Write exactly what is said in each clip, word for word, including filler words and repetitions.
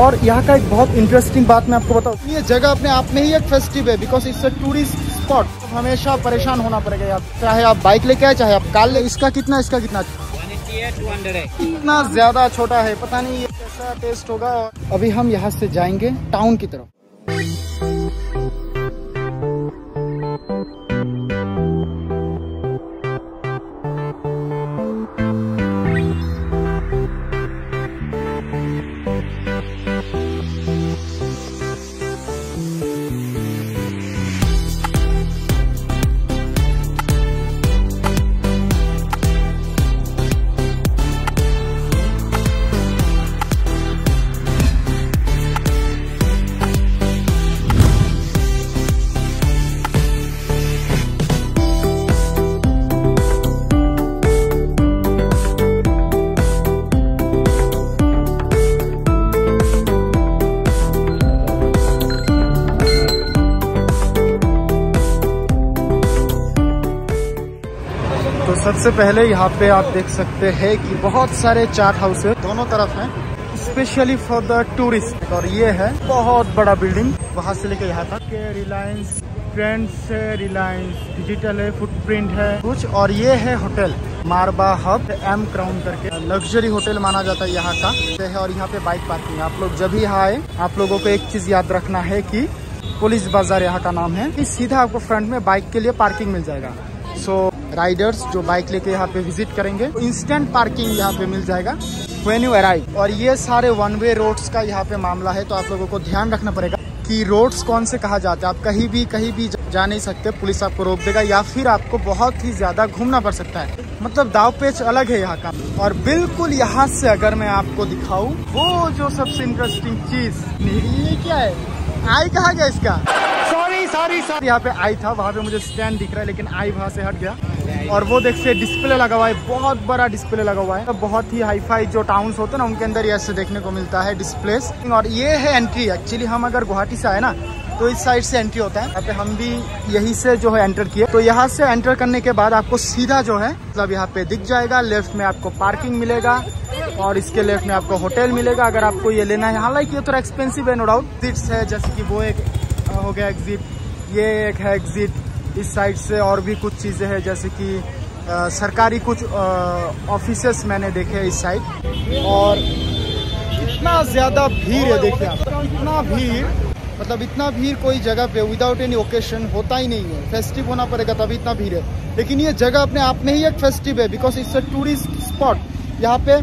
और यहाँ का एक बहुत इंटरेस्टिंग बात मैं आपको बताऊँ, ये जगह अपने आप में ही एक फेस्टिव है because it's a tourist spot. तो हमेशा परेशान होना पड़ेगा, चाहे आप बाइक लेके आए चाहे आप कार ले। इसका कितना इसका कितना इतना ज्यादा छोटा है, पता नहीं ये कैसा टेस्ट होगा। अभी हम यहाँ से जाएंगे टाउन की तरफ। सबसे पहले यहाँ पे आप देख सकते हैं कि बहुत सारे चाट हाउस दोनों तरफ हैं, स्पेशली फॉर द टूरिस्ट। और ये है बहुत बड़ा बिल्डिंग, वहाँ से लेके यहाँ तक। रिलायंस ट्रेंड्स है, रिलायंस डिजिटल है, फुटप्रिंट है कुछ। और ये है होटल मारबा हब एम क्राउन करके, लग्जरी होटल माना जाता है यहाँ का है। और यहाँ पे बाइक पार्किंग है। आप लोग जब भी यहाँ आए आप लोगों को एक चीज याद रखना है की पुलिस बाजार यहाँ का नाम है। सीधा आपको फ्रंट में बाइक के लिए पार्किंग मिल जाएगा। सो राइडर्स जो बाइक लेके यहाँ पे विजिट करेंगे इंस्टेंट पार्किंग यहाँ पे मिल जाएगा व्हेन यू अराइव। और ये सारे वन वे रोड्स का यहाँ पे मामला है, तो आप लोगों को ध्यान रखना पड़ेगा कि रोड्स कौन से कहा जाते हैं। आप कहीं भी कहीं भी जा नहीं सकते, पुलिस आपको रोक देगा या फिर आपको बहुत ही ज्यादा घूमना पड़ सकता है। मतलब दाव पेच अलग है यहाँ का। और बिल्कुल यहाँ से अगर मैं आपको दिखाऊँ वो जो सबसे इंटरेस्टिंग चीज, ये क्या है आई कहा गया इसका, सॉरी सॉरी सॉरी यहाँ पे आई था, वहाँ पे मुझे स्टैंड दिख रहा है लेकिन आई वहाँ से हट गया। और वो देख से डिस्प्ले लगा हुआ है, बहुत बड़ा डिस्प्ले लगा हुआ है। तो बहुत ही हाई फाई जो टाउन्स होते हैं ना उनके अंदर ऐसे देखने को मिलता है डिस्प्ले। और ये है एंट्री। एक्चुअली हम अगर गुवाहाटी से आए ना तो इस साइड से एंट्री होता है, यहाँ पे हम भी यही से जो है एंटर किए। तो यहाँ से एंटर करने के बाद आपको सीधा जो है मतलब यहाँ पे दिख जाएगा, लेफ्ट में आपको पार्किंग मिलेगा और इसके लेफ्ट में आपको होटल मिलेगा अगर आपको ये लेना है। हालांकि ये थोड़ा एक्सपेंसिव है नो डाउट। सीट्स है जैसे कि वो एक हो गया एग्जिट, ये एक है एग्जिट इस साइड से। और भी कुछ चीज़ें हैं जैसे कि आ, सरकारी कुछ ऑफिसेस मैंने देखे इस साइड। और इतना ज़्यादा भीड़ है, देखिए आप इतना भीड़, मतलब इतना भीड़ कोई जगह पे विदाउट एनी ओकेशन होता ही नहीं है। फेस्टिव होना पड़ेगा तभी इतना भीड़ है। लेकिन ये जगह अपने आप में ही एक फेस्टिव है because it's a tourist spot. यहाँ पे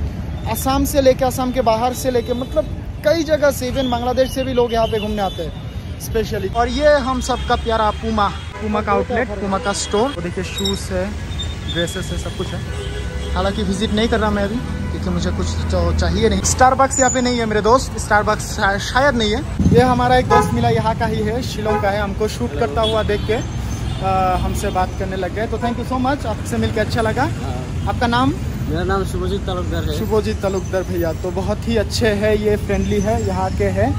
असम से लेके असम के बाहर से लेके मतलब कई जगह से, इवन बांग्लादेश से भी लोग यहाँ पे घूमने आते हैं स्पेशली। और ये हम सबका प्यारा पुमा, पुमा का आउटलेट, पुमा का स्टोर। तो देखिए शूज़ है, ड्रेसेस है, सब कुछ है। हालांकि विजिट नहीं कर रहा मैं अभी क्योंकि मुझे कुछ चाहिए नहीं। स्टारबक्स यहाँ पे नहीं है मेरे दोस्त, स्टारबक्स शायद नहीं है। ये हमारा एक दोस्त मिला यहाँ का ही है, शिलोंग का है, हमको शूट करता हुआ देख के हमसे बात करने लग गए। तो थैंक यू सो मच, आपसे मिलकर अच्छा लगा। आपका नाम? मेरा नाम शुभोजित तालुकदार है। शुभोजित तालुकदार भैया तो बहुत ही अच्छे हैं, ये फ्रेंडली है, यहाँ के हैं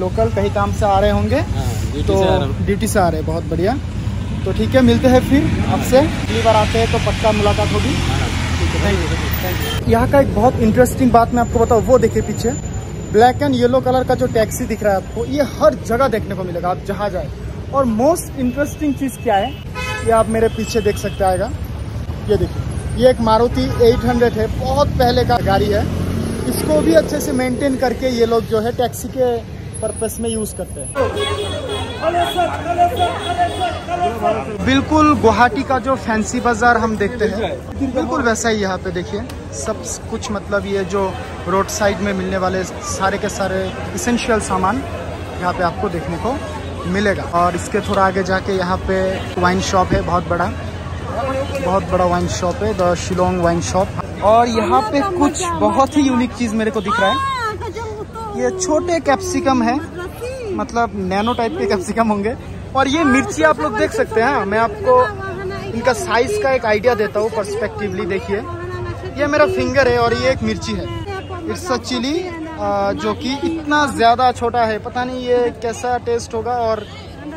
लोकल, कहीं काम से आ रहे होंगे। आ, ड्यूटी तो से ड्यूटी से आ रहे हैं, बहुत बढ़िया। तो ठीक है, मिलते हैं फिर आपसे, अगली बार आते हैं तो पक्का मुलाकात होगी। Thank you. यहाँ का एक बहुत इंटरेस्टिंग बात मैं आपको बताऊँ, वो देखिए पीछे ब्लैक एंड येलो कलर का जो टैक्सी दिख रहा है आपको, ये हर जगह देखने को मिलेगा आप जहाँ जाए। और मोस्ट इंटरेस्टिंग चीज़ क्या है ये आप मेरे पीछे देख सकते आएगा, ये देखिए ये एक मारुति आठ सौ है, बहुत पहले का गाड़ी है। इसको भी अच्छे से मेंटेन करके ये लोग जो है टैक्सी के पर्पस में यूज़ करते हैं। बिल्कुल गुवाहाटी का जो फैंसी बाजार हम देखते हैं बिल्कुल वैसा ही यहाँ पे देखिए सब कुछ। मतलब ये जो रोड साइड में मिलने वाले सारे के सारे इसेंशियल सामान यहाँ पे आपको देखने को मिलेगा। और इसके थोड़ा आगे जाके यहाँ पे वाइन शॉप है, बहुत बड़ा बहुत बड़ा वाइन शॉप है, द शिलोंग वाइन शॉप। और यहाँ पे कुछ बहुत ही यूनिक चीज मेरे को दिख रहा है, ये छोटे कैप्सिकम है, मतलब नैनो टाइप के कैप्सिकम होंगे। और ये मिर्ची आप लोग देख सकते हैं, मैं आपको इनका साइज का एक आइडिया देता हूँ पर्सपेक्टिवली। देखिए ये मेरा फिंगर है और ये एक मिर्ची है, इट्स अ चिली जो कि इतना ज्यादा छोटा है, पता नहीं ये कैसा टेस्ट होगा और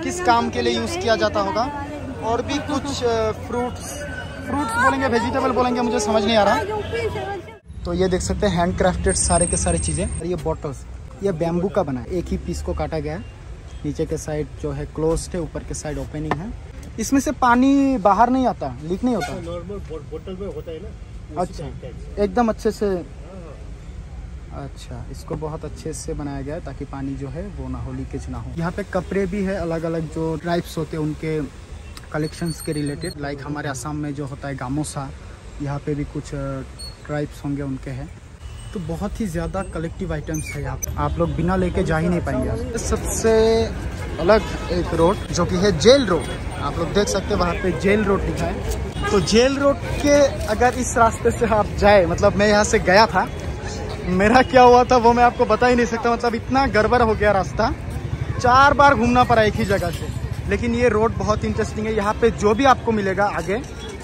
किस काम के लिए यूज किया जाता होगा। और भी कुछ फ्रूट्स फ्रूट्स बोलेंगे, वेजिटेबल बोलेंगे, मुझे समझ नहीं आ रहा। तो ये देख सकते हैं हैंड क्राफ्टेड सारे के सारे चीज़ें। और ये बॉटल्स ये बैम्बू का बना है, एक ही पीस को काटा गया है। नीचे के साइड जो है क्लोज्ड है, ऊपर के साइड ओपनिंग है। इसमें से पानी बाहर नहीं आता, लीक नहीं होता? नॉर्मल बोतल में होता है ना। अच्छा, एकदम अच्छे से। अच्छा, इसको बहुत अच्छे से बनाया गया है ताकि पानी जो है वो ना हो, लीकेज ना हो। यहाँ पे कपड़े भी है, अलग अलग जो ट्राइब्स होते हैं उनके कलेक्शंस के रिलेटेड। लाइक हमारे असम में जो होता है गामोसा, यहाँ पे भी कुछ ट्राइब्स होंगे उनके हैं। तो बहुत ही ज़्यादा कलेक्टिव आइटम्स है यहाँ पे, आप लोग बिना लेके जा ही नहीं पाएंगे। सबसे अलग एक रोड जो कि है जेल रोड, आप लोग देख सकते हैं वहाँ पे जेल रोड लिखा है। तो जेल रोड के अगर इस रास्ते से आप जाए, मतलब मैं यहाँ से गया था, मेरा क्या हुआ था वो मैं आपको बता ही नहीं सकता। मतलब इतना गड़बड़ हो गया रास्ता, चार बार घूमना पड़ा एक ही जगह से। लेकिन ये रोड बहुत इंटरेस्टिंग है, यहाँ पे जो भी आपको मिलेगा आगे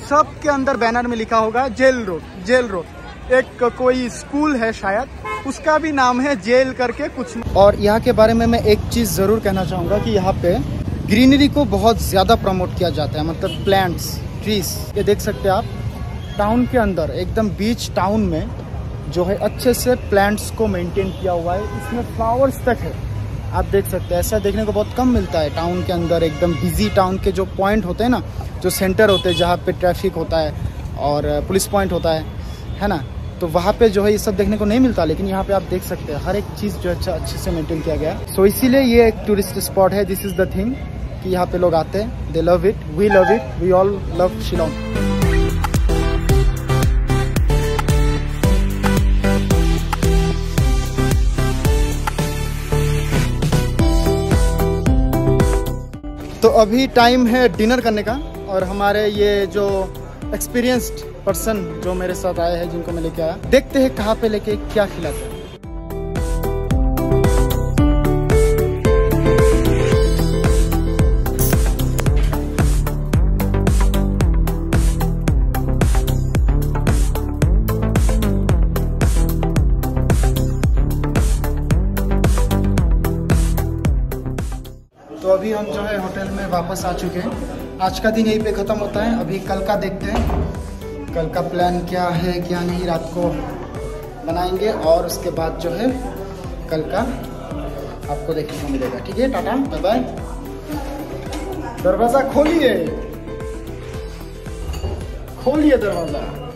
सब के अंदर बैनर में लिखा होगा जेल रोड, जेल रोड। एक कोई स्कूल है शायद, उसका भी नाम है जेल करके कुछ। और यहाँ के बारे में मैं एक चीज़ ज़रूर कहना चाहूँगा कि यहाँ पे ग्रीनरी को बहुत ज़्यादा प्रमोट किया जाता है, मतलब प्लांट्स, ट्रीज। ये देख सकते हैं आप, टाउन के अंदर एकदम बीच टाउन में जो है अच्छे से प्लांट्स को मेंटेन किया हुआ है। इसमें फ्लावर्स तक है, आप देख सकते हैं। ऐसा देखने को बहुत कम मिलता है टाउन के अंदर, एकदम बिजी टाउन के जो पॉइंट होते हैं ना, जो सेंटर होते हैं जहाँ पर ट्रैफिक होता है और पुलिस पॉइंट होता है है ना, तो वहाँ पे जो है ये सब देखने को नहीं मिलता। लेकिन यहाँ पे आप देख सकते हैं हर एक चीज़ जो अच्छा अच्छे से मेंटेन किया गया है। सो इसीलिए ये एक टूरिस्ट स्पॉट है। दिस इज़ द थिंग कि यहाँ पे लोग आते हैं, they love it, we love it, we all love Shillong. तो अभी टाइम है डिनर करने का, और हमारे ये जो एक्सपीरियंस्ड पर्सन जो मेरे साथ आए हैं, जिनको मैं लेके आया, देखते हैं कहाँ पे लेके क्या खिलाते हैं। तो अभी हम जो है होटल में वापस आ चुके हैं। आज का दिन यहीं पे खत्म होता है। अभी कल का देखते हैं, कल का प्लान क्या है क्या नहीं, रात को बनाएंगे और उसके बाद जो है कल का आपको देखने को मिलेगा। ठीक है, टाटा, बाय बाय। दरवाज़ा खोलिए, खोलिए दरवाज़ा।